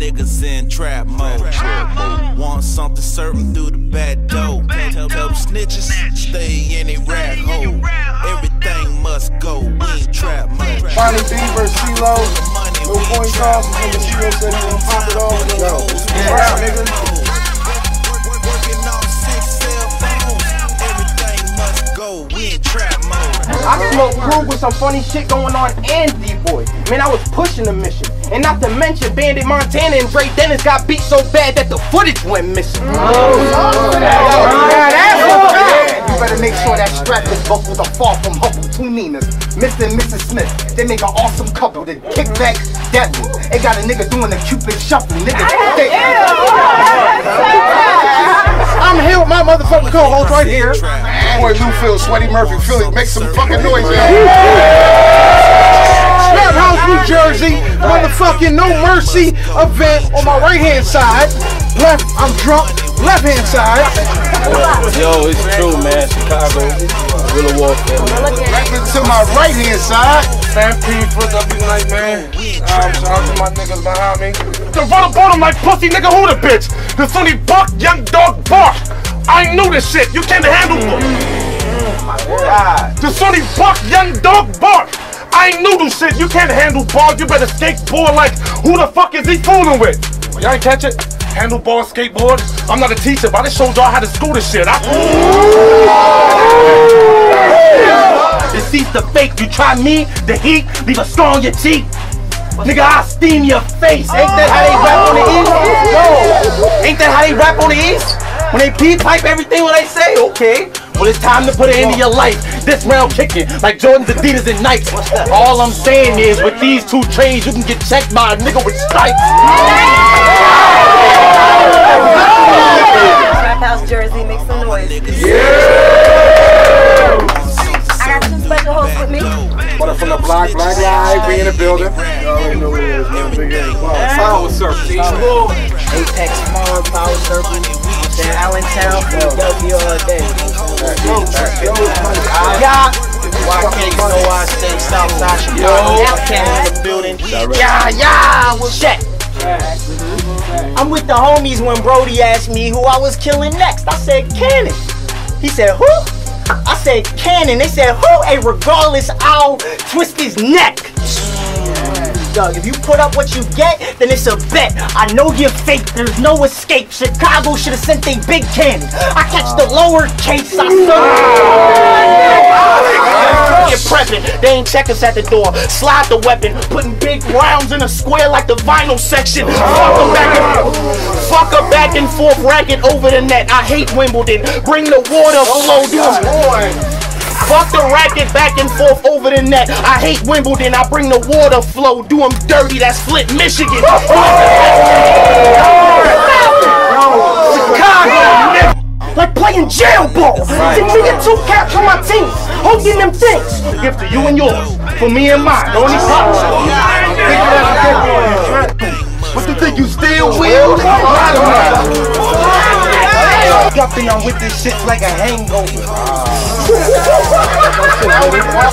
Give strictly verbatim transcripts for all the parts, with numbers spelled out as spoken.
niggas in trap mode. Want something certain through the back door. Tell them snitches, stay in a rat hole. Everything must go, we ain't trap mode. Quany Bee versus C Low. No point calls, and the C Low said he gonna pop it off. Yo, trap niggas. I smoked crew with some funny shit going on and D-Boy. Man, I was pushing the mission. And not to mention Bandit Montana and Dre Dennis got beat so bad that the footage went missing. You better make sure that strap is buckled or far from Huffle. Two Ninas, Mister and Missus Smith. They make an awesome couple. The kickback devil. It got a nigga doing the Cupid shuffle. Nigga, they I'm here with my motherfucking co-host right here. Boy, Newfield, Sweaty Murphy, Philly, make some fucking noise, man. Traphouse, New Jersey, motherfucking No Mercy event on my right-hand side. Left, I'm drunk, left-hand side. Yo, it's true, man. Chicago, Willow Walk, man. Rapping to my right-hand side. Sam P, what's up, you like, man? Um, shout out to my niggas behind me. The run up on him like pussy, nigga, who the bitch? The funny buck, young dog, bark. I knew this shit. You can't handle them. The sunny buck, young dog bark. I knew this shit. You can't handle bars. You better skateboard like who the fuck is he fooling with? Y'all ain't catch it? Handlebar, skateboard. I'm not a teacher, but I just showed y'all how to school this shit. I Deceased the fake. You try me, the heat, leave a scar on your cheek. Nigga, I steam your face. Ain't that how they rap on the east? No. Ain't that how they rap on the east? When they pee pipe everything when they say, okay, well it's time to put it into your life. This round kicking like Jordan's, Adidas, and Nike. All I'm saying is with these two chains you can get checked by a nigga with stripes. Traphouse Jersey, make some noise. Yeah! I got two special hosts with me. But from the block, black guy, we in the building. Y'all know what it is, man. Big ass power circle. Apex Mall, power circle. Allentown, Philadelphia all day. Yeah, why can't you know I stay Southside Chicago? I can't in the building. Yeah, yeah, well, shit. I'm with the homies when Brody asked me who I was killing next. I said Cannon. He said who? I said Cannon. They said who? Hey, regardless, I'll twist his neck. Doug, if you put up what you get, then it's a bet. I know you're fake, there's no escape. Chicago should have sent they big cannon. I catch the lower case, I serve. You're prepping, they ain't check us at the door. Slide the weapon, putting big rounds in a square like the vinyl section. Fuck a back and forth, fuck a back and forth racket over the net. I hate Wimbledon, bring the water below you. Fuck the racket back and forth over the net. I hate Wimbledon, I bring the water flow. Do them dirty, that's Flint, Michigan. Chicago, nigga. Like playing jail ball. It's me and two caps on my team, holding them things. Give to you and yours, for me and mine. Only pop. What you think, you still will? Jumping on with this shit like a hangover.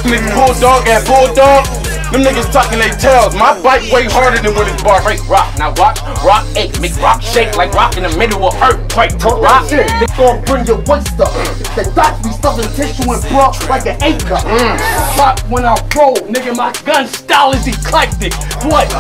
Niggas bulldog at bulldog. Them niggas tucking their tails. My bite way harder than when it's bar break rock. Now watch rock ache, make rock shake like rock in the middle of earthquake. Rock shit, they gon' bring your waist up. The dots be stuffing tissue and broth like an acre. Pop when I roll, nigga. My gun style is eclectic. What?